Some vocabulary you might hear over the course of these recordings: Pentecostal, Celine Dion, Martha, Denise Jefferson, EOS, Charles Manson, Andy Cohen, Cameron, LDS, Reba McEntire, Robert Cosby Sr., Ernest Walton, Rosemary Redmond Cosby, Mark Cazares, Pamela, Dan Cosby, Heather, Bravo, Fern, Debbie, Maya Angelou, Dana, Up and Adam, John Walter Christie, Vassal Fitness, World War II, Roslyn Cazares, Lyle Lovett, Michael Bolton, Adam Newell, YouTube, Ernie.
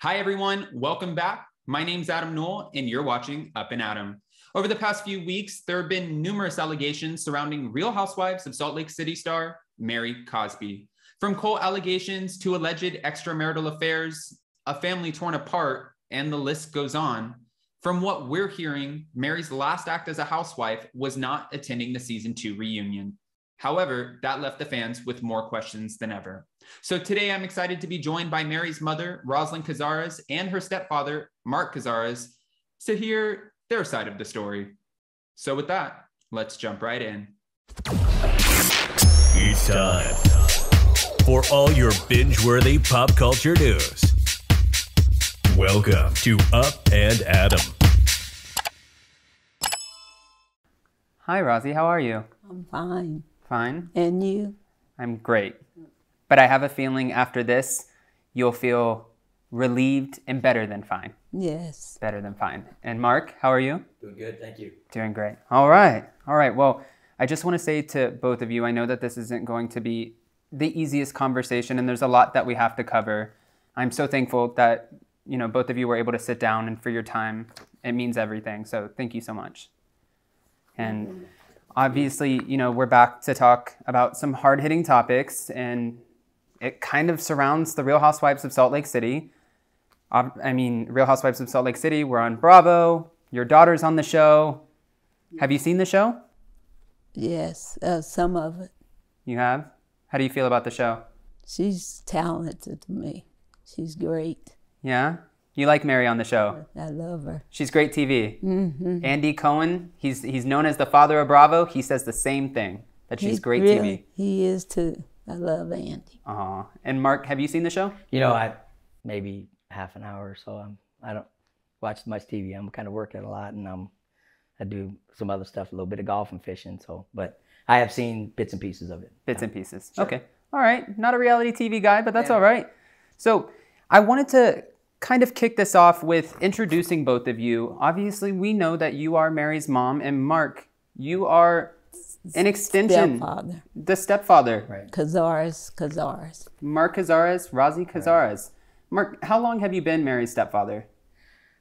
Hi, everyone. Welcome back. My name's Adam Newell, and you're watching Up and Adam. Over the past few weeks, there have been numerous allegations surrounding Real Housewives of Salt Lake City star Mary Cosby. From cold allegations to alleged extramarital affairs, a family torn apart, and the list goes on. From what we're hearing, Mary's last act as a housewife was not attending the season 2 reunion. However, that left the fans with more questions than ever. So today I'm excited to be joined by Mary's mother, Roslyn Cazares, and her stepfather, Mark Cazares, to hear their side of the story. So with that, let's jump right in. It's time for all your binge-worthy pop culture news. Welcome to Up and Adam. Hi, Rosie, how are you? I'm fine. Fine. And you? I'm great. But I have a feeling after this, you'll feel relieved and better than fine. Yes. Better than fine. And Mark, how are you? Doing good, thank you. Doing great. All right. All right. Well, I just want to say to both of you, I know that this isn't going to be the easiest conversation, and there's a lot that we have to cover. I'm so thankful that, you know, both of you were able to sit down, and for your time, it means everything. So thank you so much. And obviously, you know, we're back to talk about some hard-hitting topics, and it kind of surrounds the Real Housewives of Salt Lake City. I mean, Real Housewives of Salt Lake City, we're on Bravo. Your daughter's on the show. Have you seen the show? Yes, some of it. You have? How do you feel about the show? She's talented to me. She's great. Yeah? You like Mary on the show. I love her. She's great TV. Mm-hmm. Andy Cohen, he's known as the father of Bravo. He says the same thing, that she's great TV. He is too. I love Andy. Aw. And Mark, have you seen the show? You know, I maybe half an hour or so. I don't watch much TV. I'm kind of working a lot, and I do some other stuff, a little bit of golf and fishing. So, but I have seen bits and pieces of it. Bits and pieces. Sure. Okay. All right. Not a reality TV guy, but that's all right. So I wanted to kind of kick this off with introducing both of you. Obviously, we know that you are Mary's mom, and Mark, you are an extension. Stepfather. The stepfather. Right. Cazares. Mark Cazares, Rosie Cazares. Right. Mark, how long have you been Mary's stepfather?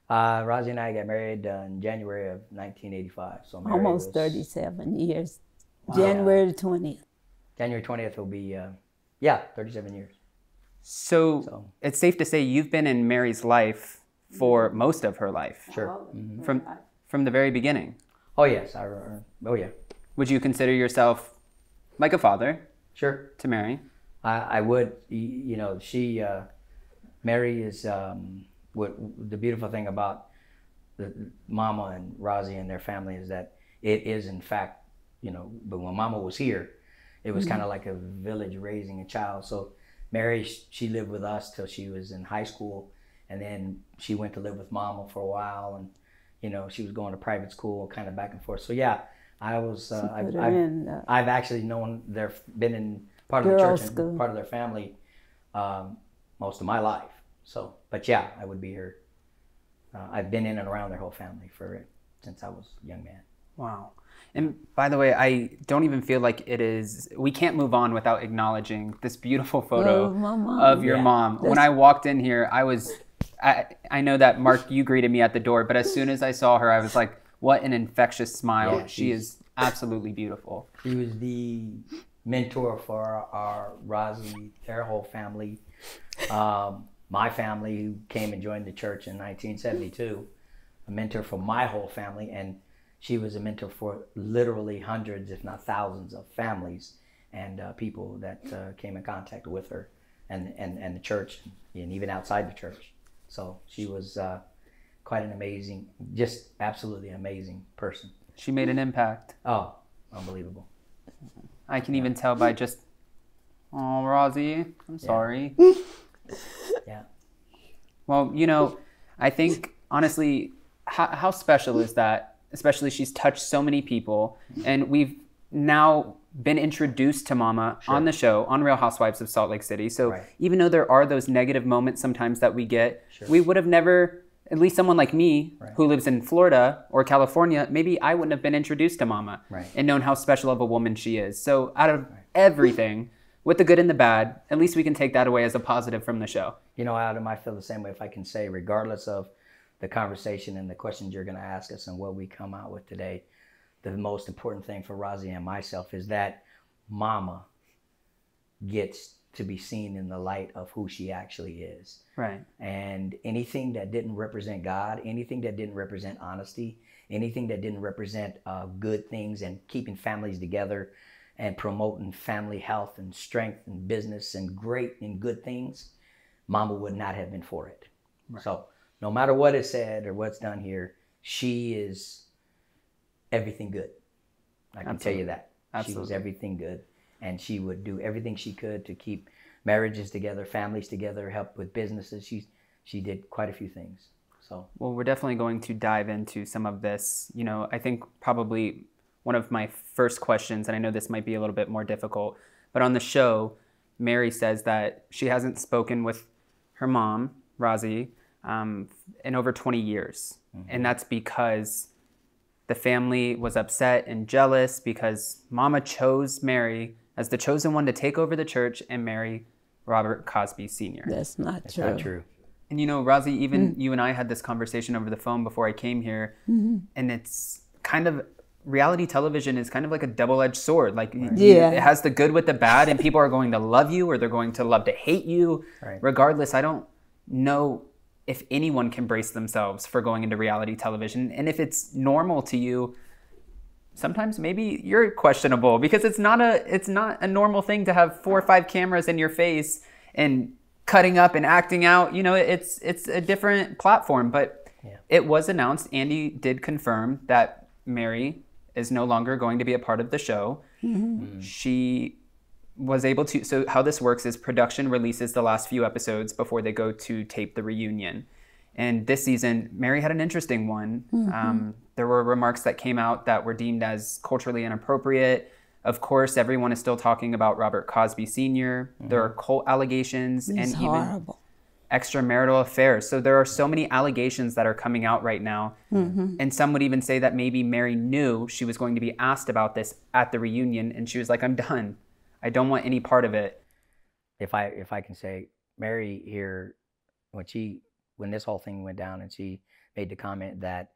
Rosie and I got married in January of 1985. So Mary almost 37 years. Wow. January 20th. January 20th will be, 37 years. So it's safe to say you've been in Mary's life for most of her life. Sure. Mm-hmm. From the very beginning. Oh, yes. Oh, yeah. Would you consider yourself like a father? Sure. To Mary? I would. You know, Mary is, the beautiful thing about the Mama and Rosie and their family is that it is, in fact, you know, but when Mama was here, it was kind of like a village raising a child. So Mary, she lived with us till she was in high school, and then she went to live with Mama for a while, and you know, she was going to private school, kind of back and forth. So yeah, I've actually known been in part of the church and part of their family most of my life. So, but yeah, I would be here. I've been in and around their whole family since I was a young man. Wow. And by the way, I don't even feel like we can't move on without acknowledging this beautiful photo of your mom. When I walked in here, I know that Mark, you greeted me at the door, but as soon as I saw her, I was like, what an infectious smile. Yeah, she is absolutely beautiful. She was the mentor for our Rosie, their whole family. My family, who came and joined the church in 1972, a mentor for my whole family, and she was a mentor for literally hundreds, if not thousands, of families and people that came in contact with her and the church, and even outside the church. So she was quite an amazing, just absolutely amazing person. She made an impact. Oh, unbelievable. I can even tell by just, oh, Rosie, I'm sorry. Yeah. Well, you know, I think, honestly, how special is that? Especially she's touched so many people, and we've now been introduced to Mama on the show, on Real Housewives of Salt Lake City. So even though there are those negative moments sometimes that we get, we would have never, at least someone like me who lives in Florida or California, maybe I wouldn't have been introduced to Mama and known how special of a woman she is. So out of everything, with the good and the bad, at least we can take that away as a positive from the show. You know, Adam, I feel the same way. If I can say, regardless of the conversation and the questions you're going to ask us and what we come out with today, the most important thing for Rozzy and myself is that Mama gets to be seen in the light of who she actually is. Right. And anything that didn't represent God, anything that didn't represent honesty, anything that didn't represent good things and keeping families together and promoting family health and strength and business and great and good things, Mama would not have been for it. Right. So no matter what is said or what's done here, she is everything good. I can tell you that. Absolutely. She was everything good. And she would do everything she could to keep marriages together, families together, help with businesses. She did quite a few things. So, well, we're definitely going to dive into some of this. You know, I think probably one of my first questions, and I know this might be a little bit more difficult, but on the show, Mary says that she hasn't spoken with her mom, Rozzy, in over 20 years. Mm-hmm. And that's because the family was upset and jealous because Mama chose Mary as the chosen one to take over the church and marry Robert Cosby Sr. That's not true. And you know, Rozzy, even you and I had this conversation over the phone before I came here, and it's kind of, reality television is kind of like a double-edged sword. Like, it has the good with the bad, and people are going to love you or they're going to love to hate you. Right. Regardless, I don't know if anyone can brace themselves for going into reality television. And if it's normal to you, sometimes maybe you're questionable because it's not a normal thing to have 4 or 5 cameras in your face and cutting up and acting out. You know, it's a different platform. But it was announced, Andy did confirm that Mary is no longer going to be a part of the show. Mm-hmm. She was able to, so how this works is production releases the last few episodes before they go to tape the reunion. And this season, Mary had an interesting one. Mm-hmm. There were remarks that came out that were deemed as culturally inappropriate. Of course, everyone is still talking about Robert Cosby Sr. Mm-hmm. There are cult allegations and even extramarital affairs. So there are so many allegations that are coming out right now. Mm-hmm. And some would even say that maybe Mary knew she was going to be asked about this at the reunion. And she was like, I'm done. I don't want any part of it. If I can say, Mary here, when this whole thing went down and she made the comment that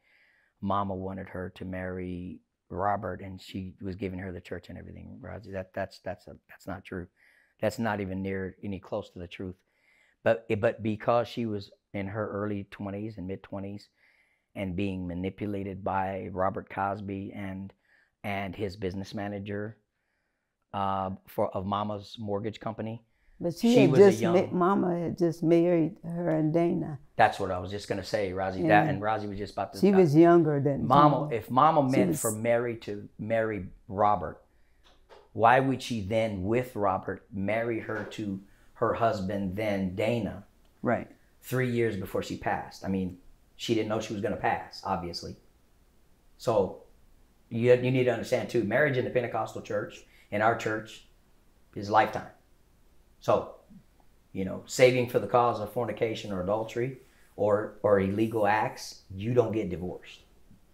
Mama wanted her to marry Robert and she was giving her the church and everything, Rozzy, that's not true. That's not even near any close to the truth. But because she was in her early 20s and mid 20s and being manipulated by Robert Cosby and his business manager, of Mama's mortgage company. But Mama had just married her and Dana. That's what I was just gonna say, Rozzy. Yeah. And Rozzy was just about to. She was younger than Mama. If Mama meant for Mary to marry Robert, why would she then, with Robert, marry her to her husband then Dana? Right. 3 years before she passed. I mean, she didn't know she was gonna pass, obviously. So you need to understand too. Marriage in the Pentecostal church. In our church, is lifetime. So, you know, saving for the cause of fornication or adultery or illegal acts, you don't get divorced.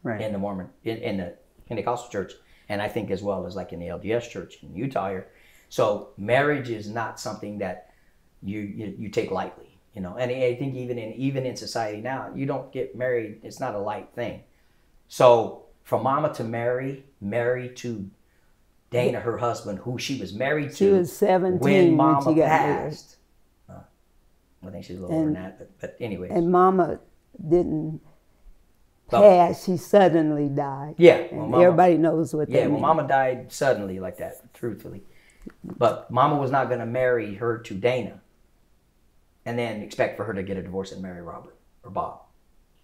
Right. In the Mormon, in the Pentecostal church, and I think as well as like in the LDS church in Utah here. So marriage is not something that you take lightly, you know. And I think even in society now, you don't get married. It's not a light thing. So from Mama to Mary to Dana, her husband, who she was married to. She was 17 when Mama passed. I think she's a little older than that, but anyways. And Mama didn't pass. She suddenly died. Yeah. Well, Mama, everybody knows what that means. Yeah, well, Mama died suddenly like that, truthfully. But Mama was not going to marry her to Dana and then expect for her to get a divorce and marry Robert or Bob.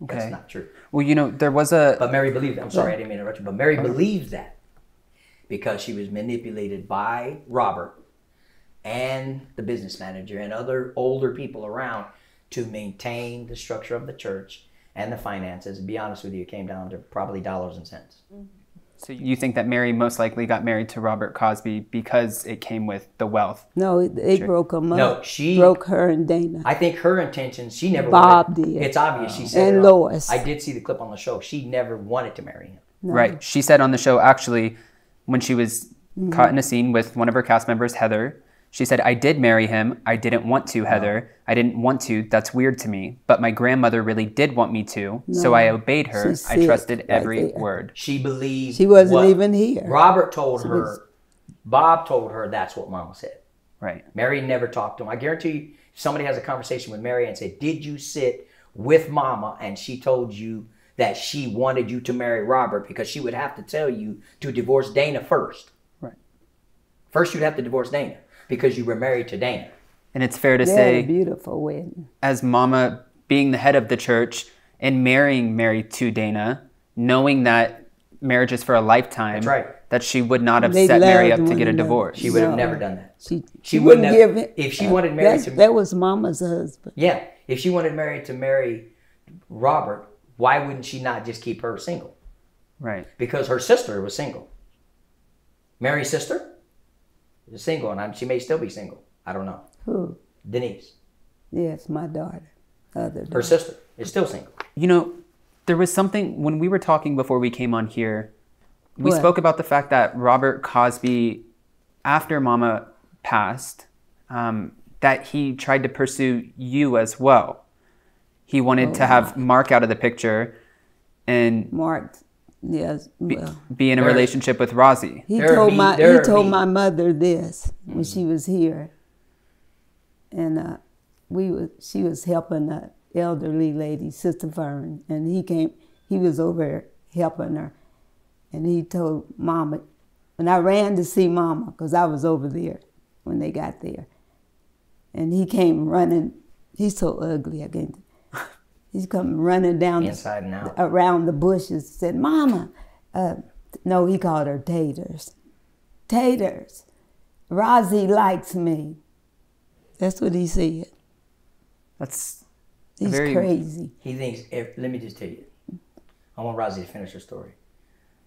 Okay. That's not true. Well, you know, there was a... But Mary believed that. I'm sorry, I didn't mean to interrupt you. But Mary believes that. Because she was manipulated by Robert and the business manager and other older people around to maintain the structure of the church and the finances. To be honest with you, it came down to probably dollars and cents. So you think that Mary most likely got married to Robert Cosby because it came with the wealth? No, it broke him up. No, she broke her and Dana. I think her intention, she never... Bob did. It's obvious. She said, and Lois. I did see the clip on the show. She never wanted to marry him. No. Right. She said on the show, actually... When she was caught in a scene with one of her cast members, Heather, She said, I did marry him. I didn't want to, Heather. No. I didn't want to. That's weird to me. But my grandmother really did want me to. No. So I obeyed her. I trusted every word. She believed. She wasn't even here. Robert told her. Bob told her that's what Mom said. Right. Mary never talked to him. I guarantee you, if somebody has a conversation with Mary and said, did you sit with Mama and she told you that she wanted you to marry Robert, because she would have to tell you to divorce Dana first. Right. First, you'd have to divorce Dana because you were married to Dana. And it's fair to say, beautiful wedding. As Mama being the head of the church and marrying Mary to Dana, knowing that marriage is for a lifetime, that's right, that she would not have set Mary up to get a divorce. She would have never done that. She wouldn't have, if she wanted Mary to... That was Mama's husband. Yeah, if she wanted Mary to marry Robert, why wouldn't she not just keep her single? Right. Because her sister was single. Mary's sister was single, and she may still be single. I don't know. Who? Denise. Yes, my daughter. Her sister is still single. You know, there was something, when we were talking before we came on here, we spoke about the fact that Robert Cosby, after Mama passed, that he tried to pursue you as well. He wanted to have Mark out of the picture, and Mark, yes, well, be in a relationship with Rozzy. He told my mother this when she was here, and she was helping an elderly lady, Sister Fern, and he came. He was over helping her, and he told Mama, and I ran to see Mama because I was over there when they got there, and he came running. He's so ugly, I can't. He's come running down inside and out, around the bushes. Said, "Mama, no." He called her Taters. Taters, Rozzy likes me. That's what he said. He's very crazy. He thinks. Let me just tell you. I want Rozzy to finish her story.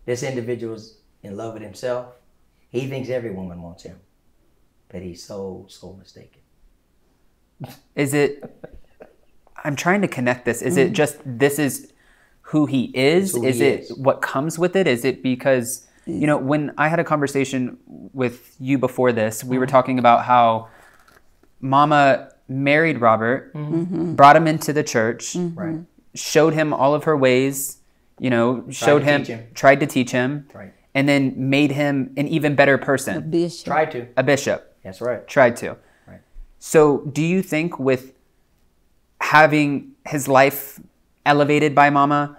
This individual's in love with himself. He thinks every woman wants him, but he's so mistaken. Is it? I'm trying to connect this. Is it just this is who he is? Is it what comes with it? Is it because, you know, when I had a conversation with you before this, we were talking about how Mama married Robert, brought him into the church, showed him all of her ways, you know, tried to teach him, and then made him an even better person. A bishop. A bishop. That's right. So do you think with having his life elevated by Mama,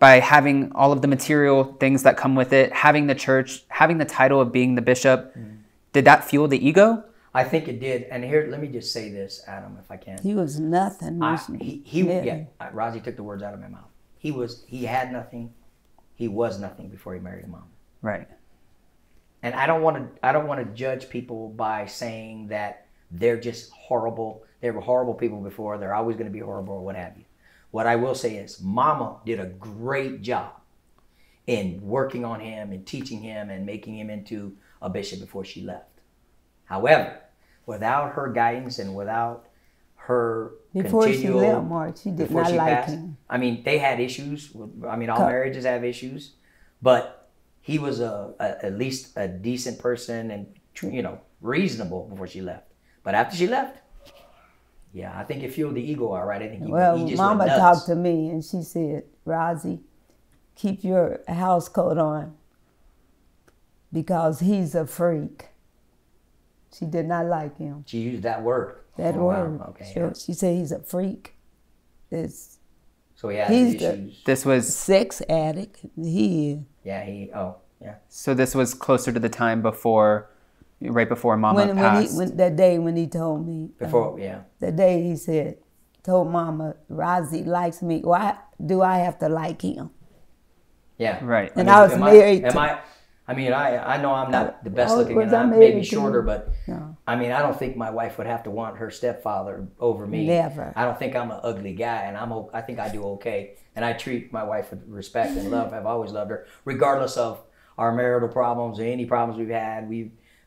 by having all of the material things that come with it, having the church, having the title of being the bishop, did that fuel the ego? I think it did. And here, let me just say this, Adam, if I can. He was nothing. Rozzy took the words out of my mouth. He had nothing. He was nothing before he married Mama. Right. And I don't want to judge people by saying that they're just horrible. They were horrible people before. They're always going to be horrible or what have you. What I will say is Mama did a great job in working on him and teaching him and making him into a bishop before she left. However, without her guidance and without her before she left, she did not like him. I mean, they had issues. I mean, all marriages have issues. But he was at least a decent person and, you know, reasonable before she left. But after she left, yeah, I think it fueled the ego, all right. I think he just Mama talked to me and she said, Rozzy, keep your house coat on because he's a freak. She did not like him. She used that word. That word. Wow. Okay. Sure. Yeah. She said he's a freak. So he had issues. This was sex addict. Yeah. So this was closer to the time before. Right before Mama passed. That day when he told me. That day he said, told Mama, Rozzy likes me. Why do I have to like him? Yeah. Right. And I was married to... I know I'm not the best looking and I'm maybe shorter, but I mean, I don't think my wife would have to want her stepfather over me. Never. I don't think I'm an ugly guy and I think I do okay. And I treat my wife with respect and love. I've always loved her. Regardless of our marital problems or any problems we've had,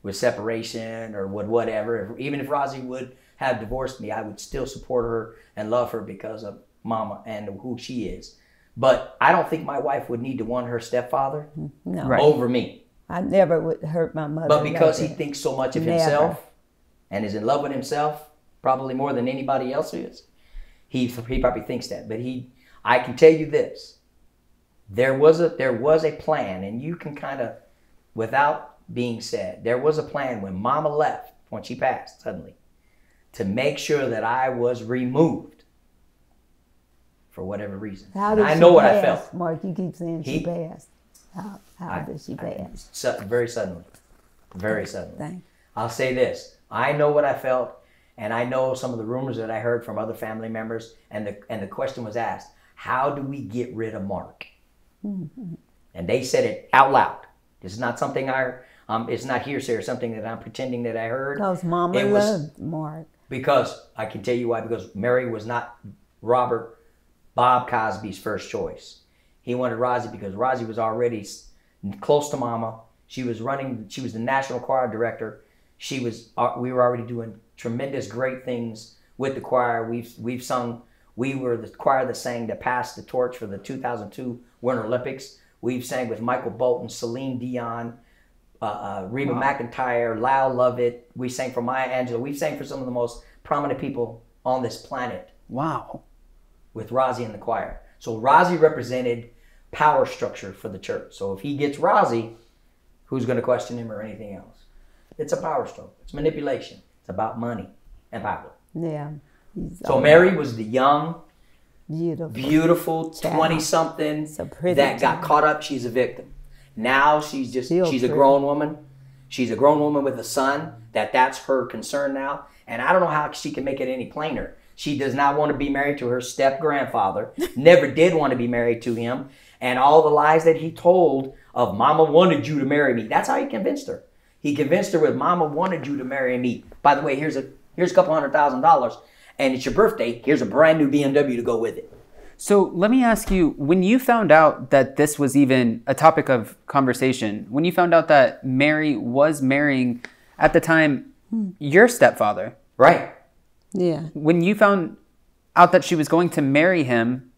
with separation or whatever. Even if Rozzy would have divorced me, I would still support her and love her because of Mama and who she is. But I don't think my wife would need to want her stepfather over me. I never would hurt my mother. But because he thinks so much of himself, and is in love with himself probably more than anybody else is, he probably thinks that. But I can tell you this, there was a plan, and you can kind of, without being said, there was a plan when Mama left, when she passed suddenly, to make sure that I was removed for whatever reason. How did she pass? What I felt. Mark, you keep saying she passed. How did she pass? Very suddenly. Very suddenly. Thanks. I'll say this. I know what I felt, and I know some of the rumors that I heard from other family members, and the question was asked, how do we get rid of Mark? Mm-hmm. And they said it out loud. This is not something it's not hearsay or something that I'm pretending that I heard. Because Mama loved Mark. Because, I can tell you why, because Mary was not Bob Cosby's first choice. He wanted Rosie because Rosie was already close to Mama. She was the national choir director. We were already doing tremendous great things with the choir. We were the choir that sang that passed the torch for the 2002 Winter Olympics. We've sang with Michael Bolton, Celine Dion, Reba McEntire, Lyle Lovett. We sang for Maya Angelou. We've sang for some of the most prominent people on this planet. Wow. With Rosie in the choir. So Rosie represented power structure for the church. So if he gets Rosie, who's going to question him or anything else? It's a power struggle. It's manipulation. It's about money and power. Yeah. So Mary was the young, beautiful 20-something that got caught up. She's a victim. Now she's a grown woman. She's a grown woman with a son. That's her concern now. And I don't know how she can make it any plainer. She does not want to be married to her step-grandfather, never did want to be married to him, and all the lies that he told of Mama wanted you to marry me. That's how he convinced her. He convinced her with Mama wanted you to marry me. By the way, here's a $200,000, and it's your birthday. Here's a brand new BMW to go with it. So let me ask you, when you found out that this was even a topic of conversation, when you found out that Mary was marrying, at the time, your stepfather. Right. Yeah. When you found out that she was going to marry him,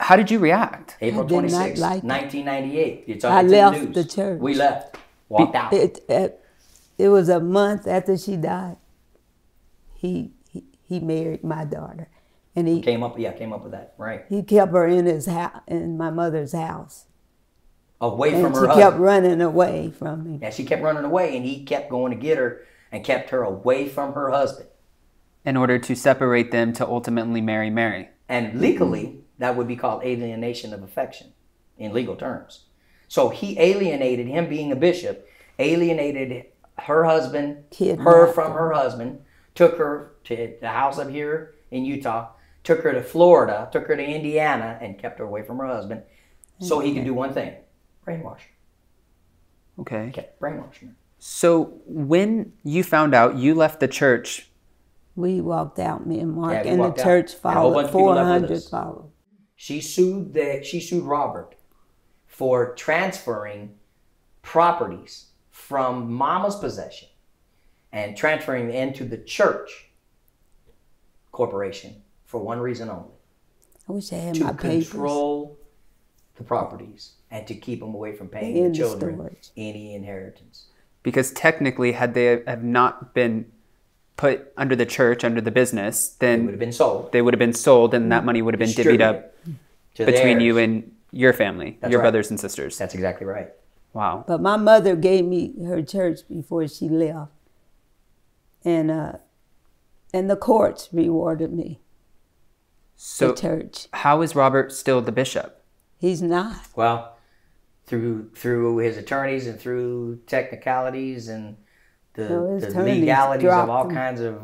how did you react? April 26, 1998. I left the church. We left. Walked out. It was a month after she died. He married my daughter, and he came up with that. Right. He kept her in his house, in my mother's house. Away from her husband. She kept running away from me. Yeah, she kept running away, and he kept going to get her and kept her away from her husband. In order to separate them to ultimately marry Mary. And legally, that would be called alienation of affection in legal terms. So he alienated, him being a bishop, alienated her husband, her from her husband, took her to the house up here in Utah, took her to Florida, took her to Indiana, and kept her away from her husband. So he could do one thing, brainwash her. Okay. Kept brainwashing her. So when you found out, you left the church. We walked out, me and Mark, and the church followed. 400 followed. She sued Robert for transferring properties from Mama's possession and transferring them into the church corporation for one reason only. I wish I had my papers. To control the properties and to keep them away from paying the children any inheritance. Because technically, had they have not been put under the church, under the business, then they would have been sold. They would have been sold, and that money would have been divvied up between you and your family, your brothers and sisters. That's exactly right. Wow. But my mother gave me her church before she left, and the courts rewarded me. So the church. How is Robert still the bishop? He's not. Well. Through his attorneys and through technicalities and the legalities of all kinds of...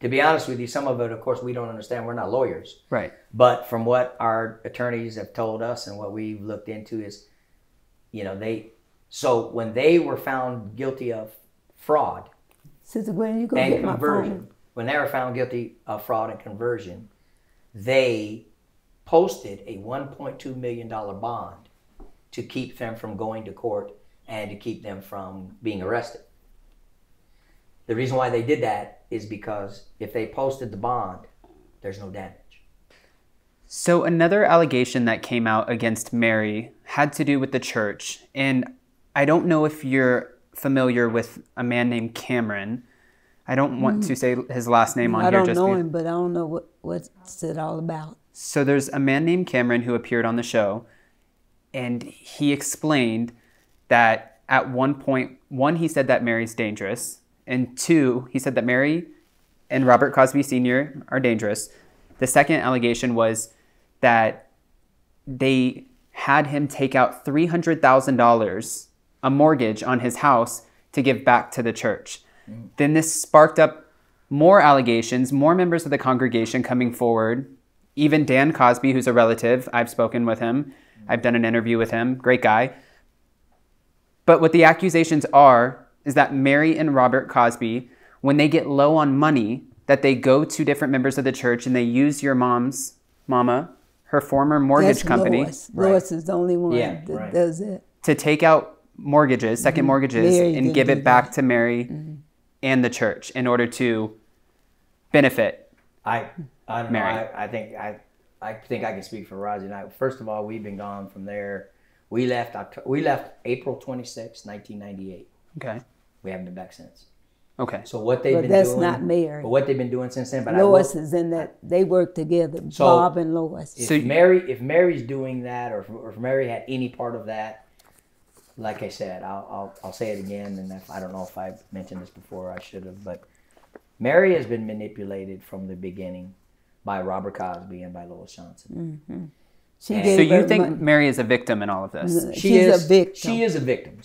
to be honest with you, some of it, of course, we don't understand. We're not lawyers. Right. But from what our attorneys have told us and what we've looked into is, so when they were found guilty of fraud and conversion, they posted a $1.2 million bond to keep them from going to court and to keep them from being arrested. The reason why they did that is because if they posted the bond, there's no damage. So another allegation that came out against Mary had to do with the church. And I don't know if you're familiar with a man named Cameron. I don't want to say his last name on here. I don't know him, but I don't know what's it all about. So there's a man named Cameron who appeared on the show, and he explained that at one point, one, he said that Mary's dangerous, and two, he said that Mary and Robert Cosby Sr. are dangerous. The second allegation was that they had him take out $300,000, a mortgage on his house, to give back to the church. Then this sparked up more allegations, more members of the congregation coming forward. Even Dan Cosby, who's a relative, I've spoken with him. I've done an interview with him, great guy. But what the accusations are is that Mary and Robert Cosby, when they get low on money, that they go to different members of the church and they use your mom's, her former mortgage company. Lois. Right. Lois is the only one that does it. To take out mortgages, second mortgages, and give it back to Mary and the church in order to benefit Mary. I think I can speak for Rosie and I. First of all, we've been gone from there. We left April 26, 1998. Okay. We haven't been back since. Okay. So what they've been doing. That's not Mary. But what they've been doing since then. But Lois is in that. They work together. So Bob and Lois. If Mary's doing that, or if Mary had any part of that, like I said, I'll say it again, and I don't know if I've mentioned this before. I should have, but Mary has been manipulated from the beginning by Robert Cosby and by Lois Johnson. So you think Mary is a victim in all of this? She's a victim. She is a victim.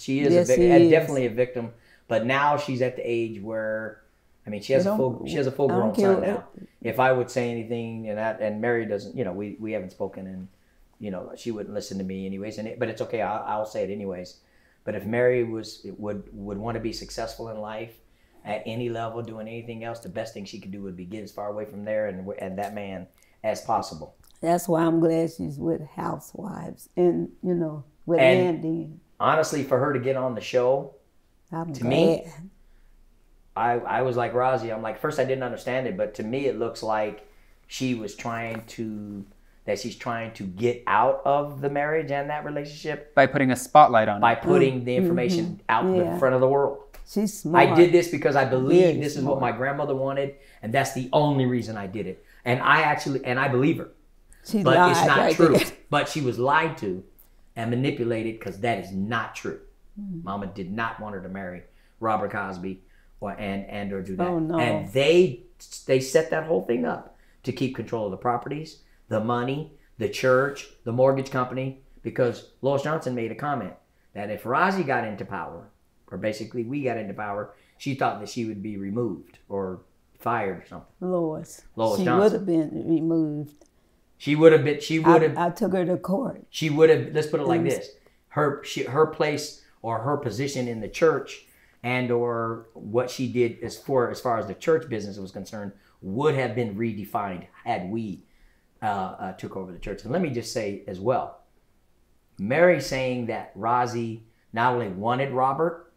Definitely a victim. But now she's at the age where, I mean, she has a full grown son now. If I would say anything, and Mary doesn't, we haven't spoken, and she wouldn't listen to me anyways. But it's okay. I'll say it anyways. But if Mary would want to be successful in life at any level, doing anything else, the best thing she could do would be get as far away from there and that man as possible. That's why I'm glad she's with Housewives and with Andy. Honestly, for her to get on the show, to me, I was like Rosie. I'm like, first I didn't understand it, but to me it looks like she's trying to get out of the marriage and that relationship by putting a spotlight on it. By putting the information out in front of the world. She's smart. I did this because I believe this is what my grandmother wanted, and that's the only reason I did it. And I believe her. But it's not true. But she was lied to and manipulated because that is not true. Mama did not want her to marry Robert Cosby or do that. Oh, no. And they set that whole thing up to keep control of the properties, the money, the church, the mortgage company, because Lois Johnson made a comment that if Rosie got into power, or basically we got into power, she thought that she would be removed or fired or something. Lois Johnson would have been removed. I took her to court. She would have. Let's put it like this: her place or her position in the church, and/or what she did as far as the church business was concerned, would have been redefined had we took over the church. And let me just say as well, Mary saying that Rosie not only wanted Robert,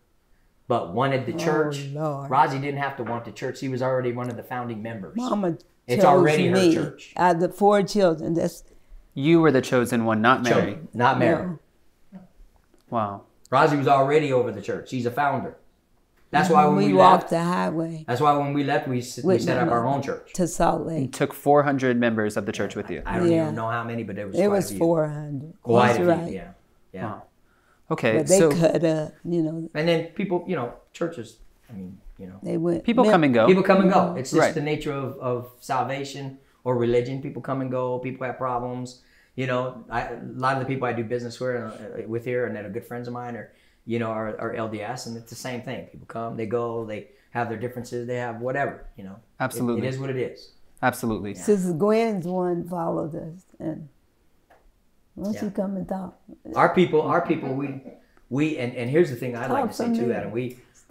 but wanted the church. Lord. Rosie didn't have to want the church. She was already one of the founding members. Mama. It's already her church. I had the 4 children. You were the chosen one, not Mary. Not Mary. No. Wow. Rosie was already over the church. She's a founder. That's why when we walked the highway. That's why when we left, we set up our own church. To Salt Lake. And took 400 members of the church with you. I don't even know how many, but there was quite a few. 400. Quite a few, yeah. Yeah. Wow. Okay. But they cut up, And then people, churches, people come and go. People come and go. It's just the nature of salvation or religion. People come and go. People have problems. A lot of the people I do business with here and that are good friends of mine are LDS, and it's the same thing. People come, they go, they have their differences, they have whatever. Absolutely, it is what it is. Absolutely. Yeah. Sister Gwen's one followed us, and once you come and talk, our people, we and here's the thing I'd like to say too, Adam,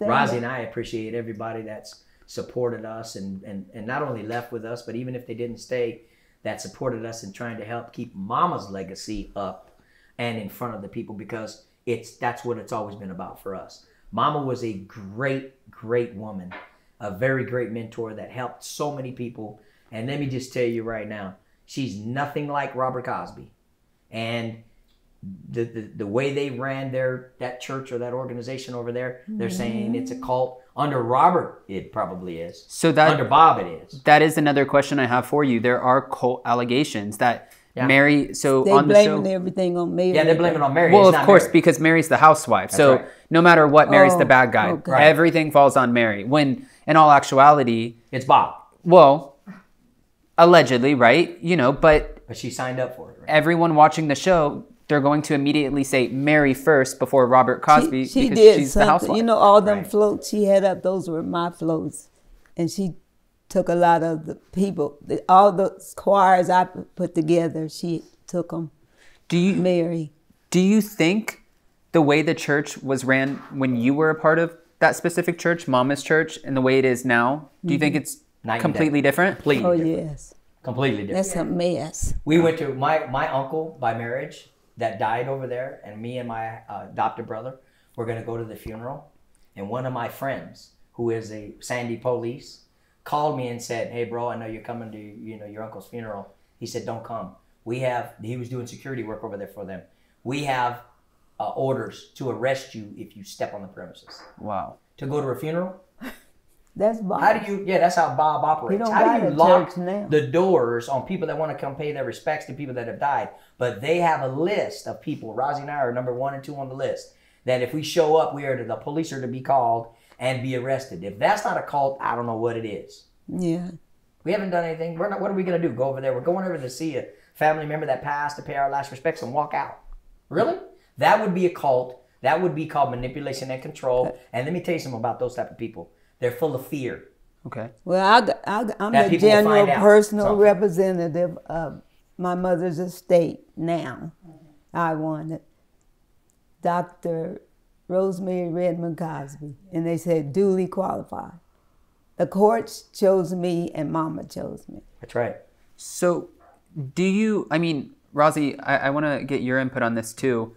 Rosie and I appreciate everybody that's supported us and not only left with us, but even if they didn't stay, that supported us in trying to help keep Mama's legacy up and in front of the people, because that's what it's always been about for us. Mama was a great, great woman, a very great mentor that helped so many people. And let me just tell you right now, she's nothing like Robert Cosby. And the way they ran that church or that organization over there, they're saying it's a cult. Under Robert, it probably is. So that, under Bob, it is. That is another question I have for you. There are cult allegations that Mary, so on the show. They're blaming everything on Mary. Yeah, they're blaming it on Mary. Well, of course, because Mary's the housewife. So no matter what, Mary's the bad guy. Okay. Right. Everything falls on Mary. When in all actuality, it's Bob. Well, allegedly, right? You know, but she signed up for it. Right? Everyone watching the show, they're going to immediately say Mary first before Robert Cosby because she's the housewife. You know, all them floats she had up, those were my floats. And she took a lot of the people, all the choirs I put together, she took them. Do you think the way the church was ran when you were a part of that specific church, Mama's church, and the way it is now, do you think it's completely different? Completely different. Yes. Completely different. That's a mess. We went to, my uncle by marriage, that died over there, and me and my adopted brother were going to go to the funeral, and one of my friends, who is a Sandy police, called me and said, "Hey, bro, I know you're coming to your uncle's funeral." He said, "Don't come. We have." He was doing security work over there for them. "We have orders to arrest you if you step on the premises." Wow. To go to a funeral. That's Bob. How do you? Yeah, that's how Bob operates. How do you lock the doors on people that want to come pay their respects to people that have died? But they have a list of people. Rozzy and I are number 1 and 2 on the list. That if we show up, the police are to be called and be arrested. If that's not a cult, I don't know what it is. Yeah, we haven't done anything. We're not. What are we gonna do? Go over there? We're going over to see a family member that passed to pay our last respects and walk out? Really? That would be a cult. That would be called manipulation and control. And let me tell you something about those type of people. They're full of fear. Okay. Well, I'm a general personal representative of my mother's estate now. I wanted Dr. Rosemary Redmond Cosby, and they said duly qualified. The courts chose me, and Mama chose me. That's right. So, Rozzy, I want to get your input on this too.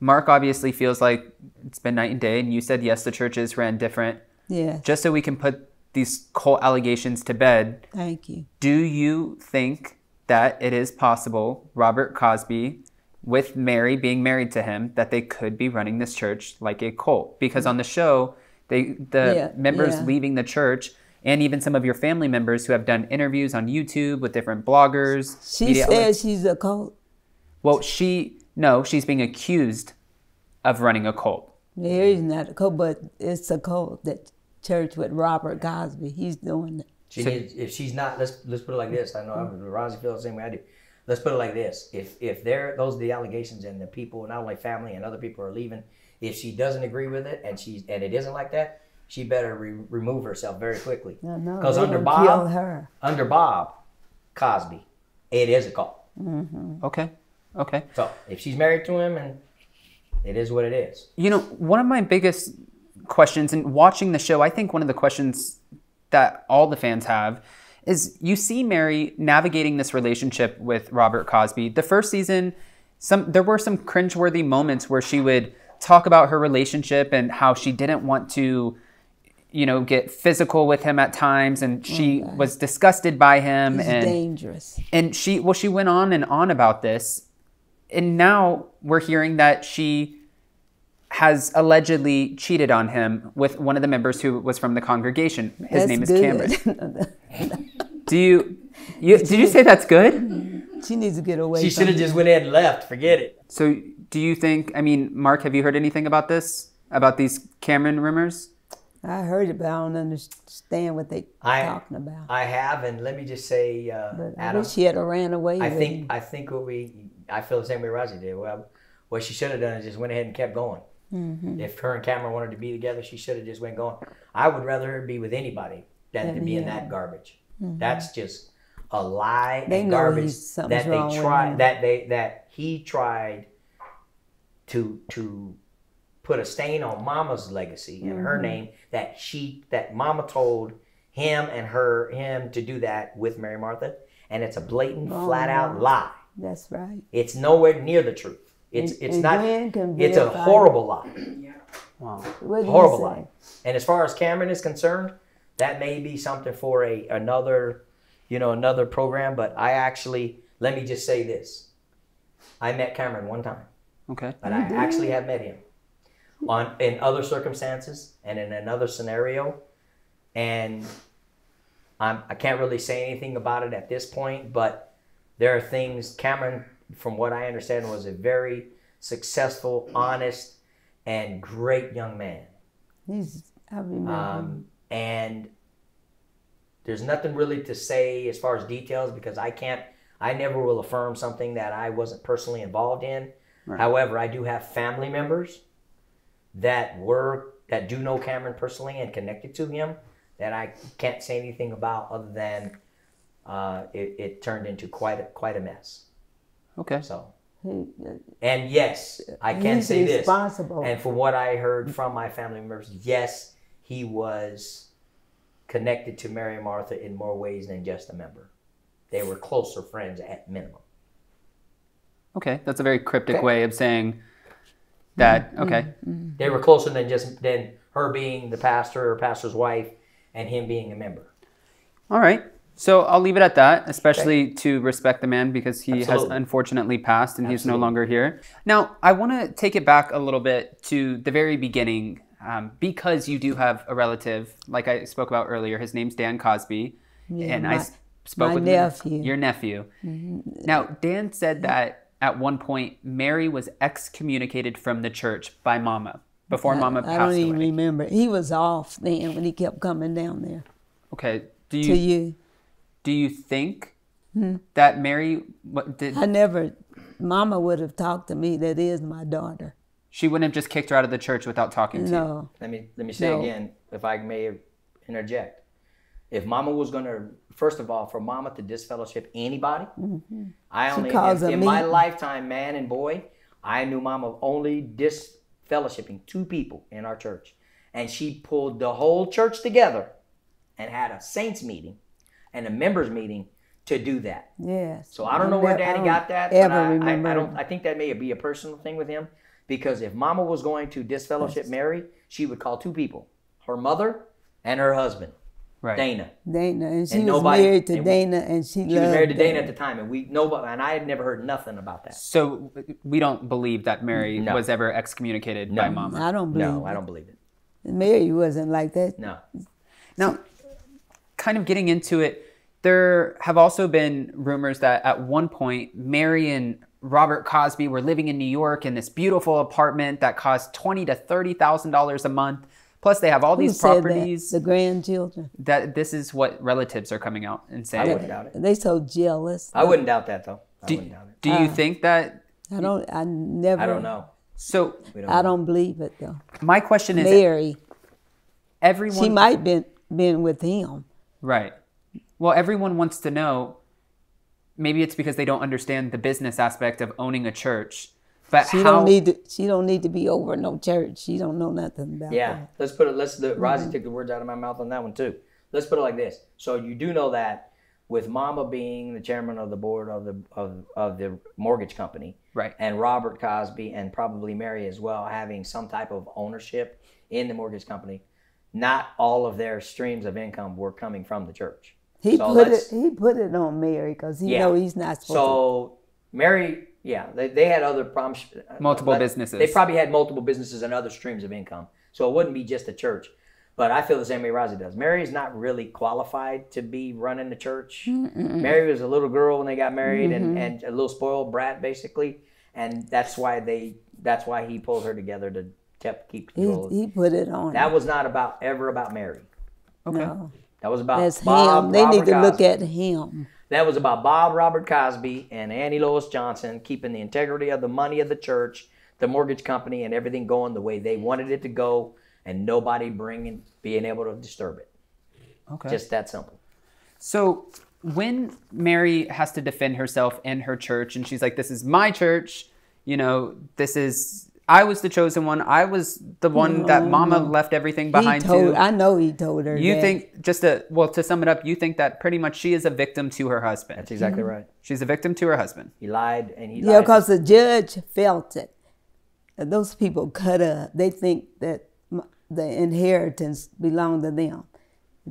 Mark obviously feels like it's been night and day, and you said yes, the churches ran different. Yeah. Just so we can put these cult allegations to bed. Thank you. Do you think that it is possible, Robert Cosby, with Mary being married to him, that they could be running this church like a cult? Because on the show, the members leaving the church, and even some of your family members who have done interviews on YouTube with different bloggers. She says she's a cult. Well, she's being accused of running a cult. Mary's not a cult, but it's a cult that. Church with Robert Cosby, he's doing it. If she's not, let's put it like this. I know Rozzy feels the same way I do. Let's put it like this. If those are the allegations, and the people, not only family and other people, are leaving, if she doesn't agree with it and it isn't like that, she better remove herself very quickly. Because under Bob Cosby, it is a cult. Okay. So if she's married to him, and it is what it is. You know, one of my biggest questions, and watching the show, I think one of the questions that all the fans have is, you see Mary navigating this relationship with Robert Cosby. The first season, there were some cringeworthy moments where she would talk about her relationship and how she didn't want to, get physical with him at times, and she was disgusted by him. It's dangerous. And she went on and on about this, and now we're hearing that she has allegedly cheated on him with one of the members who was from the congregation. His name is Cameron. Did you say that's good? She needs to get away. She should have just went ahead and left. Forget it. So do you think, Mark, have you heard anything about this? About these Cameron rumors? I heard it, but I don't understand what they're talking about. I have, and let me just say, Adam, wish she had ran away. I feel the same way Rozzy did. Well, what she should have done is just went ahead and kept going. If her and Cameron wanted to be together, she should have just went going. I would rather her be with anybody than to be in that garbage. That's just a lie and garbage that he tried to put a stain on Mama's legacy and her name, that Mama told him and him to do that with Mary Martha, and it's a blatant, flat out lie. That's right. It's nowhere near the truth. It's a horrible lie. Wow. Horrible lie. And as far as Cameron is concerned, that may be something for another program. But let me just say this. I met Cameron one time. Okay. But I actually have met him in other circumstances and in another scenario. And I can't really say anything about it at this point, but there are things. Cameron, from what I understand, was a very successful, honest, and great young man. He's, I remember. And there's nothing really to say as far as details, because I can't, I never will affirm something that I wasn't personally involved in. Right. However, I do have family members that were, that do know Cameron personally and connected to him, that I can't say anything about, other than it turned into quite a mess. Okay. So, and yes, I can say this. And from what I heard from my family members, yes, he was connected to Mary and Martha in more ways than just a member. They were closer friends at minimum. Okay, that's a very cryptic way of saying that. Okay, they were closer than just her being the pastor or pastor's wife, and him being a member. All right. So I'll leave it at that, especially to respect the man, because he has unfortunately passed and he's no longer here. Now, I want to take it back a little bit to the very beginning, because you do have a relative, like I spoke about earlier. His name's Dan Cosby, and I spoke with nephew. Your nephew. Mm-hmm. Now, Dan said that at one point, Mary was excommunicated from the church by Mama, before Mama passed away. I don't even remember. He was off then when he kept coming down there. Okay. Do you think that Mary did? I never. Mama would have talked to me. That is my daughter. She wouldn't have just kicked her out of the church without talking to you. Let me say again, if I may interject. If Mama was going to, first of all, for Mama to disfellowship anybody, I only in my lifetime, man and boy, I knew Mama only disfellowshipping two people in our church, and she pulled the whole church together and had a saints meeting and a members meeting to do that. Yes. So I don't know where Daddy got that. But I don't. I think that may be a personal thing with him, because if Mama was going to disfellowship Mary, she would call two people: her mother and her husband, Dana. Dana, and she was married to Dana, and she loved. She was married to Dana at the time, and I had never heard nothing about that. So we don't believe that Mary was ever excommunicated by Mama. I don't believe. No, I don't believe it. Mary wasn't like that. No. Now, kind of getting into it, there have also been rumors that at one point, Mary and Robert Cosby were living in New York in this beautiful apartment that cost $20,000 to $30,000 a month. Plus, they have all these properties. The grandchildren. This is what relatives are coming out and saying. I wouldn't doubt it. They're so jealous. I wouldn't doubt that, though. I wouldn't doubt it. Do you think that? I don't know. So I don't believe it, though. My question is, Mary, she might have been with him. Right. Well, everyone wants to know, maybe it's because they don't understand the business aspect of owning a church. But she don't need to be over no church. She don't know nothing about that. Yeah, let's put it, Rozzy took the words out of my mouth on that one too. Let's put it like this. So you do know that with Mama being the chairman of the board of the mortgage company, right? And Robert Cosby and probably Mary as well having some type of ownership in the mortgage company, not all of their streams of income were coming from the church. He put it on Mary because he knows he's not supposed to. Mary, they had other problems. Multiple businesses. They probably had multiple businesses and other streams of income. So it wouldn't be just the church. But I feel the same way Rozzy does. Mary is not really qualified to be running the church. Mary was a little girl when they got married and a little spoiled brat, basically. And that's why he pulled her together to keep control. He put it on. That was not ever about Mary. Okay. No. That was about Bob. They need to look at him. That was about Bob, Robert Cosby, and Annie Lois Johnson keeping the integrity of the money of the church, the mortgage company, and everything going the way they wanted it to go, and nobody being able to disturb it. Okay, just that simple. So when Mary has to defend herself and her church, and she's like, "This is my church. You know, this is." I was the chosen one. I was the one that Mama left everything behind to. I know he told her. You think, to sum it up, you think that pretty much she is a victim to her husband. That's exactly right. She's a victim to her husband. He lied and he lied. Yeah, because the judge felt it. Those people cut up. They think that the inheritance belonged to them.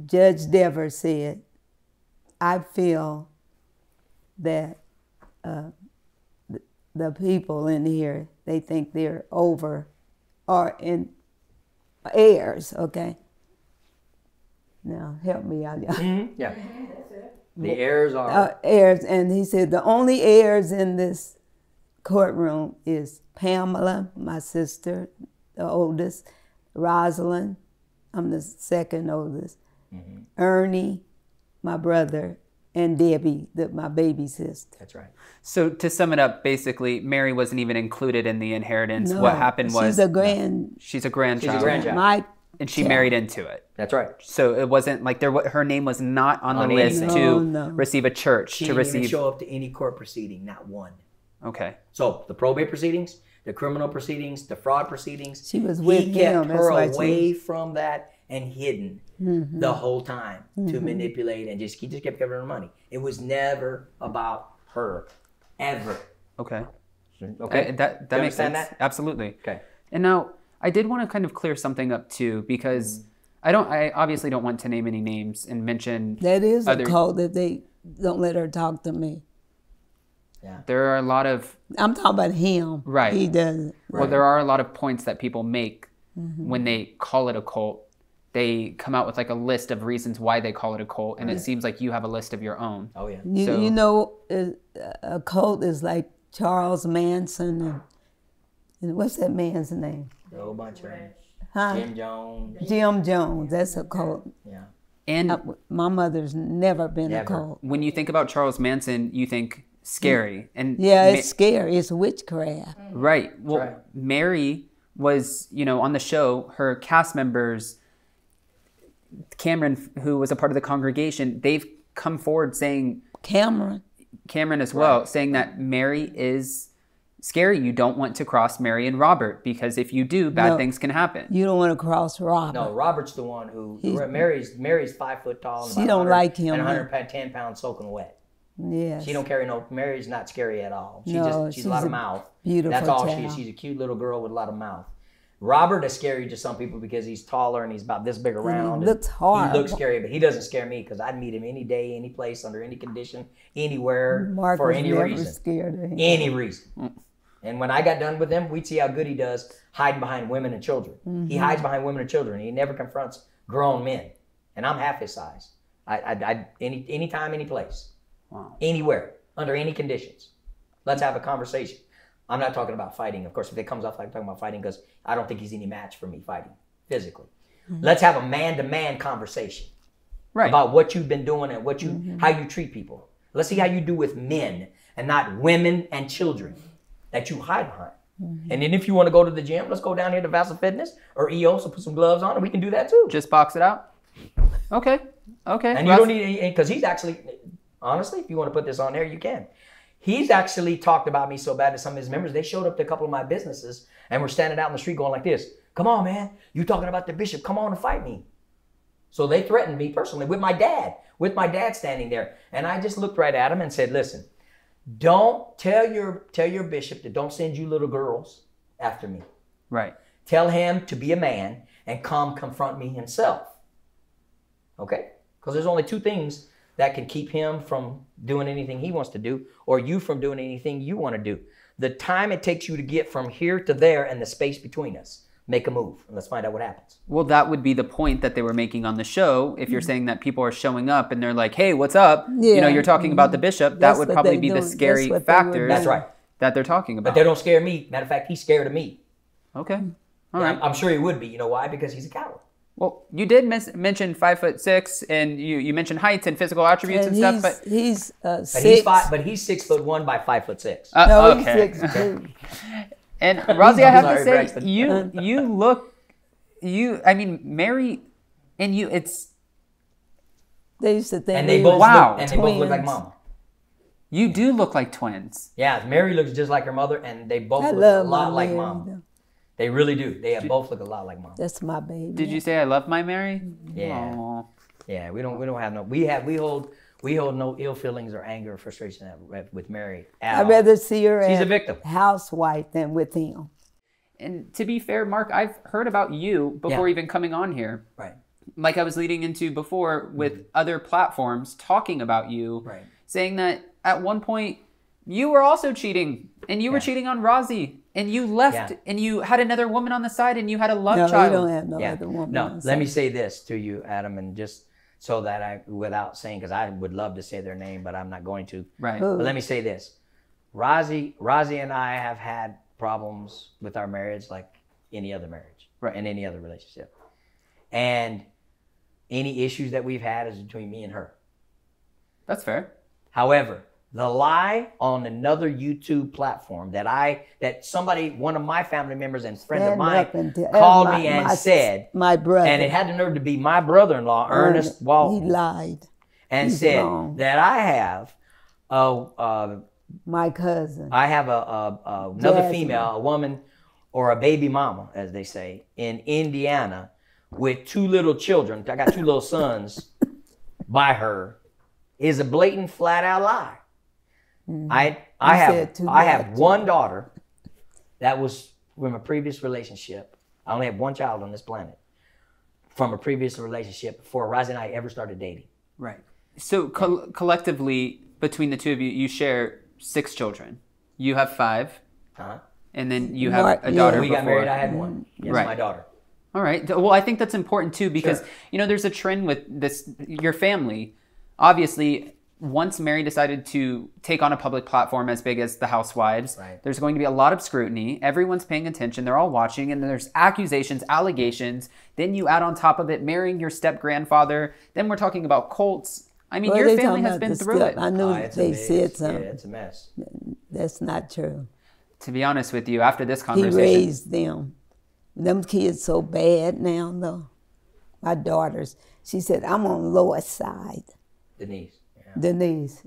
Judge Dever said, I feel that the people in here they think they're over or in heirs, okay? Now, help me out. Mm-hmm. Yeah. The heirs are? Heirs, and he said the only heirs in this courtroom is Pamela, my sister, the oldest, Roslyn, I'm the second oldest, mm-hmm. Ernie, my brother, and Debbie, my baby sister. That's right. So to sum it up, basically, Mary wasn't even included in the inheritance. No, what happened was she's a grandchild. And she married into it. That's right. So it wasn't like her name was not on the list to receive a church. She didn't even show up to any court proceeding, not one. Okay. So the probate proceedings, the criminal proceedings, the fraud proceedings. She was with him. He kept her away from that and hidden the whole time to manipulate, and he just kept giving her money. It was never about her, ever. Okay. Okay. That makes sense. Absolutely. Okay. And now, I did want to kind of clear something up too, because I obviously don't want to name any names and mention. That is a cult that they don't let her talk to me. Yeah. There are a lot of. I'm talking about him. Right. He doesn't. Well, right. There are a lot of points that people make when they call it a cult. They come out with like a list of reasons why they call it a cult, and it seems like you have a list of your own. Oh yeah. You know, a cult is like Charles Manson and what's that man's name? The whole bunch of them. Huh? Jim Jones. Jim Jones, that's a cult. Yeah. And my mother's never been a cult. When you think about Charles Manson, you think scary. And yeah, it's scary. It's witchcraft. Right. Well, right. Mary was, on the show, her cast members, Cameron, who was a part of the congregation, they've come forward saying... Cameron as well, saying that Mary is... scary. You don't want to cross Mary and Robert, because if you do, bad things can happen. You don't want to cross Robert. No, Robert's the one who... Mary's 5 foot tall. And she don't like him. And 110 pounds soaking wet. Yes. She don't carry no... Mary's not scary at all. She's a lot of mouth. Beautiful. That's all she is. She's a cute little girl with a lot of mouth. Robert is scary to some people because he's taller and he's about this big around. He looks hard. He looks scary, but he doesn't scare me because I'd meet him any day, any place, under any condition, anywhere, for any reason. Any reason. And when I got done with him, we'd see how good he does hiding behind women and children. Mm-hmm. He hides behind women and children. He never confronts grown men. And I'm half his size. Any time, any place, anywhere, under any conditions. Let's have a conversation. I'm not talking about fighting. Of course, if it comes off like I'm talking about fighting, because I don't think he's any match for me fighting physically. Mm-hmm. Let's have a man-to-man conversation about what you've been doing and what you how you treat people. Let's see how you do with men and not women and children that you hide behind. Mm-hmm. And then if you want to go to the gym, let's go down here to Vassal Fitness or EOS and put some gloves on, and we can do that too. Just box it out? Okay, okay. And you don't need any, because he's actually, honestly, if you want to put this on there, you can. He's actually talked about me so bad to some of his members. They showed up to a couple of my businesses and were standing out in the street going like this. Come on, man. You talking about the bishop. Come on and fight me. So they threatened me personally with my dad standing there. And I just looked right at him and said, listen, don't tell your bishop that don't send you little girls after me. Right. Tell him to be a man and come confront me himself. Okay? Because there's only two things that can keep him from doing anything he wants to do, or you from doing anything you want to do. The time it takes you to get from here to there and the space between us. Make a move, and let's find out what happens. Well, that would be the point that they were making on the show. If you're saying that people are showing up and they're like, hey, what's up? Yeah. You know, you're talking about the bishop. That would probably be the scary factor that they're talking about. But they don't scare me. Matter of fact, he's scared of me. Okay. All right. I'm sure he would be. You know why? Because he's a coward. Well, you did mention 5'6", and you mentioned heights and physical attributes and stuff, but he's 6'. But he's 6'1" by 5'6". No, okay. He's 6'2". And Rosie, I have to say, Braxton. you look, I mean, Mary, and you, it's. They used to think. And they both look like Mama. You do look like twins. Yeah, Mary looks just like her mother, and they both look a lot like Mama. They really do. They both look a lot like Mom. That's my baby. Did you say I love my Mary? Yeah. Aww. Yeah. We don't have no. We hold no ill feelings or anger or frustration with Mary. I'd rather see her as a victim housewife than with him. And to be fair, Mark, I've heard about you before even coming on here. Right. Like I was leading into before with other platforms talking about you, saying that at one point you were also cheating And you were cheating on Rosie, and you left, and you had another woman on the side, and you had a love child. No, you don't have no other woman on the side. Let me say this to you, Adam, and just so that I, without saying, because I would love to say their name, but I'm not going to. Right. But let me say this. Rosie and I have had problems with our marriage like any other marriage, right, and any other relationship. And any issues that we've had is between me and her. That's fair. However, the lie on another YouTube platform that somebody, one of my family members and friend of mine, called me and said, my brother, and it had the nerve to be my brother-in-law, Ernest Walton. He lied and said that I have my cousin. I have another female, a woman, or a baby mama, as they say, in Indiana, with two little children. I got two little sons by her. Is a blatant, flat-out lie. Mm-hmm. I have one daughter that was from a previous relationship. I only have one child on this planet from a previous relationship before Rosie and I ever started dating. Right. So collectively, between the two of you, you share 6 children. You have 5. Huh? And then you have a daughter. We got married, I had 1. Yes, right. My daughter. All right. Well, I think that's important, too, because, you know, there's a trend with this, your family. Obviously, once Mary decided to take on a public platform as big as The Housewives, there's going to be a lot of scrutiny. Everyone's paying attention. They're all watching. And then there's accusations, allegations. Then you add on top of it marrying your step-grandfather. Then we're talking about cults. I mean, your family has been through it. I know they said something. Yeah, it's a mess. That's not true. To be honest with you, after this conversation... He raised them. Them kids so bad now, though. My daughters. She said, I'm on the lower side. Denise. Yeah. Denise,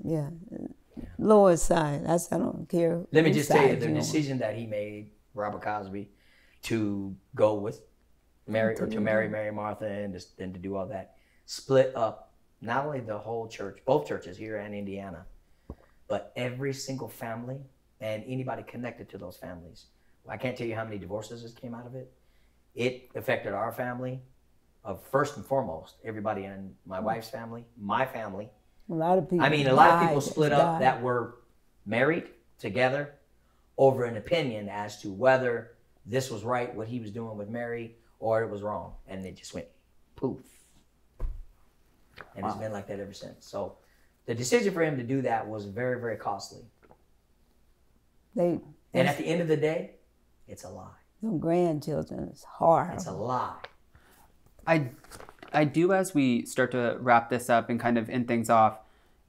lower side. I don't care. Let me just tell you, the decision that he made, Robert Cosby, to go with Mary, or to marry Martha, and to do all that, split up not only the whole church, both churches here in Indiana, but every single family and anybody connected to those families. I can't tell you how many divorces came out of it. It affected our family. First and foremost, everybody in my wife's family, my family. A lot of people. I mean, a lot of people split up that were married together over an opinion as to whether this was right, what he was doing with Mary, or it was wrong. And it just went poof. And it's been like that ever since. So the decision for him to do that was very, very costly. And at the end of the day, it's a lie. Them grandchildren, it's hard. It's a lie. I do, as we start to wrap this up and kind of end things off,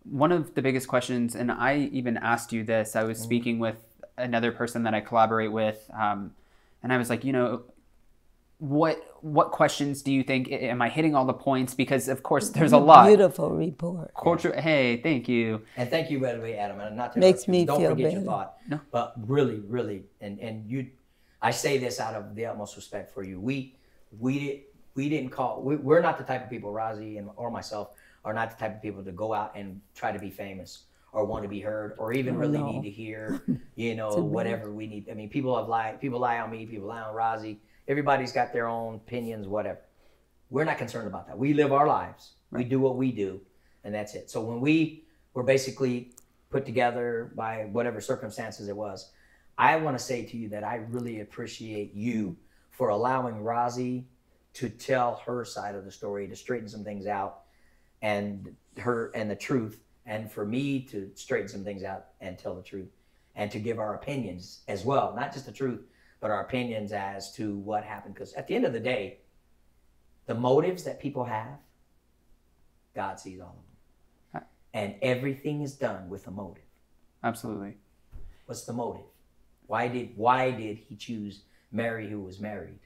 one of the biggest questions, and I even asked you this, I was speaking with another person that I collaborate with, and I was like, you know, what questions do you think, am I hitting all the points? Because, of course, there's a lot. Beautiful report. Culture, hey, thank you. And thank you, by the way, Adam. And not to Makes me don't feel forget better. Your thought. No. But really, really, and you, I say this out of the utmost respect for you. We're not the type of people, Rosie and or myself, are not the type of people to go out and try to be famous or want to be heard or even need to hear, you know, whatever we need. I mean, people lie on me, people lie on Rosie. Everybody's got their own opinions, whatever. We're not concerned about that. We live our lives. Right. We do what we do, and that's it. So when we were basically put together by whatever circumstances it was, I want to say to you that I really appreciate you for allowing Rosie to tell her side of the story, to straighten some things out, and the truth, and for me to straighten some things out and tell the truth, and to give our opinions as well, not just the truth, but our opinions as to what happened. Because at the end of the day, the motives that people have, God sees all of them. And everything is done with a motive. Absolutely. What's the motive? Why did he choose Mary, who was married,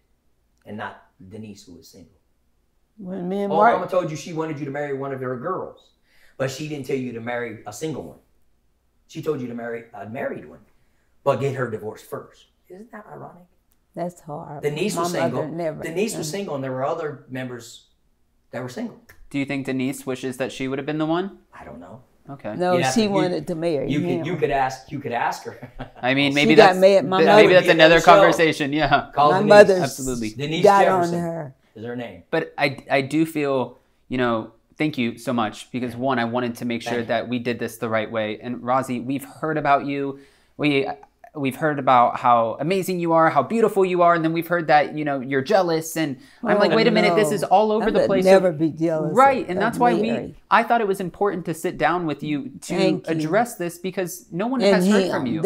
and not Denise, who was single? When me and Mama told you she wanted you to marry one of her girls, but she didn't tell you to marry a single one. She told you to marry a married one, but get her divorced first. Isn't that ironic? That's hard. Denise was single. Denise was single, and there were other members that were single. Do you think Denise wishes that she would have been the one? I don't know. Okay. No, she wanted to marry you. You could ask her. I mean, maybe that's another conversation. Yeah. My mother absolutely got on her. Is her name? But I do feel, you know, thank you so much, because one, I wanted to make sure that we did this the right way. And Rosie, we've heard about you. We We've heard about how amazing you are, how beautiful you are, and then we've heard that, you know, you're jealous. And I'm like, wait a minute, this is all over the place. Never be jealous. Right, and that's why I thought it was important to sit down with you to address this, because no one has heard from you.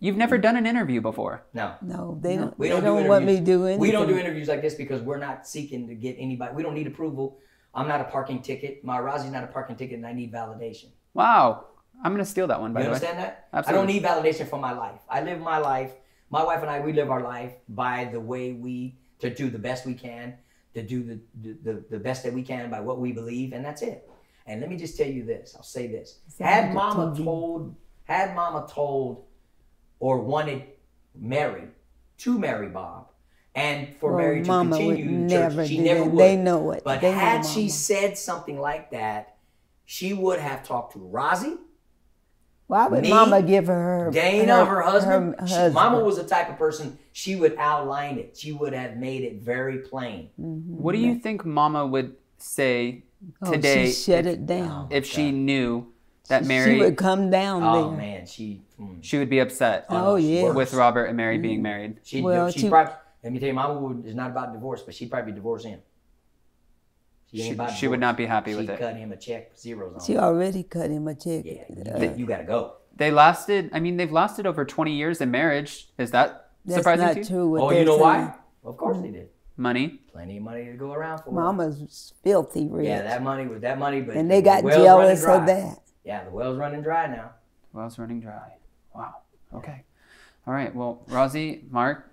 You've never done an interview before. No. No, they don't. They don't want me doing. We don't do interviews like this because we're not seeking to get anybody. We don't need approval. I'm not a parking ticket. My Razi's not a parking ticket, and I need validation. Wow. I'm going to steal that one, by the way. You understand that? Absolutely. I don't need validation for my life. I live my life. My wife and I, we live our life by the way we, to do the best we can, to do the best that we can by what we believe, and that's it. And let me just tell you this. I'll say this. Had Mama told or wanted Mary to marry Bob, and for Mary to continue church, she never would. They know it. But had she said something like that, she would have talked to Razi. Why would Mama give her Dana, her husband? Mama was the type of person, she would outline it. She would have made it very plain. Mm-hmm. What do you think Mama would say today? She shut it down. If she knew that Mary... She would come down there. Oh, man. She would be upset with Robert and Mary being married. She probably... Let me tell you, Mama is not about divorce, but she'd probably divorce him. She would not be happy with it. She cut him a check, zeros on. She already cut him a check. Yeah, you got to go. They lasted, I mean, they've lasted over 20 years in marriage. Is that surprising to you? That's not true. Oh, you know why? Of course they did. Money. Plenty of money to go around for. Mama's filthy rich. Yeah, that money was that money. But and they got jealous of that. Yeah, the well's running dry now. The well's running dry. Wow. Okay. All right. Well, Rosie, Mark,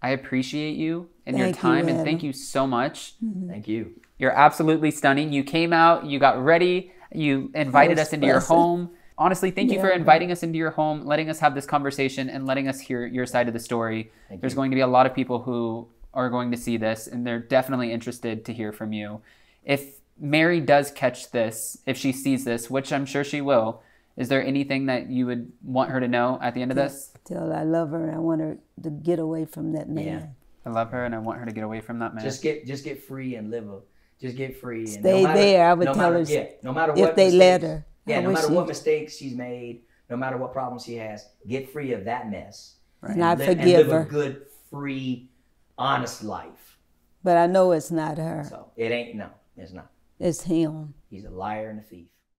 I appreciate you and your time, and thank you so much. Mm-hmm. Thank you. You're absolutely stunning. You came out, you got ready, you invited us into your home. Honestly, thank you for inviting us into your home, letting us have this conversation, and letting us hear your side of the story. There's going to be a lot of people who are going to see this, and they're definitely interested to hear from you. If Mary does catch this, if she sees this, which I'm sure she will, is there anything that you would want her to know at the end of this? Till I love her and I want her to get away from that man. Yeah. I love her and I want her to get away from that man. Just get free and live. Just get free. And stay there. I would tell her no matter what if they let her. Yeah, no matter what mistakes she's made, no matter what problems she has, get free of that mess. Right? And I forgive her. And live a good, free, honest life. But I know it's not her. So it ain't, no, it's not. It's him. He's a liar and a thief.